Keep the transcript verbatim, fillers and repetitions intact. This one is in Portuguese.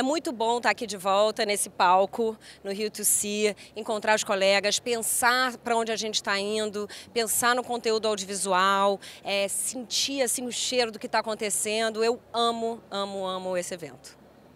É muito bom estar aqui de volta nesse palco, no Rio dois C, encontrar os colegas, pensar para onde a gente está indo, pensar no conteúdo audiovisual, é, sentir assim, o cheiro do que está acontecendo. Eu amo, amo, amo esse evento.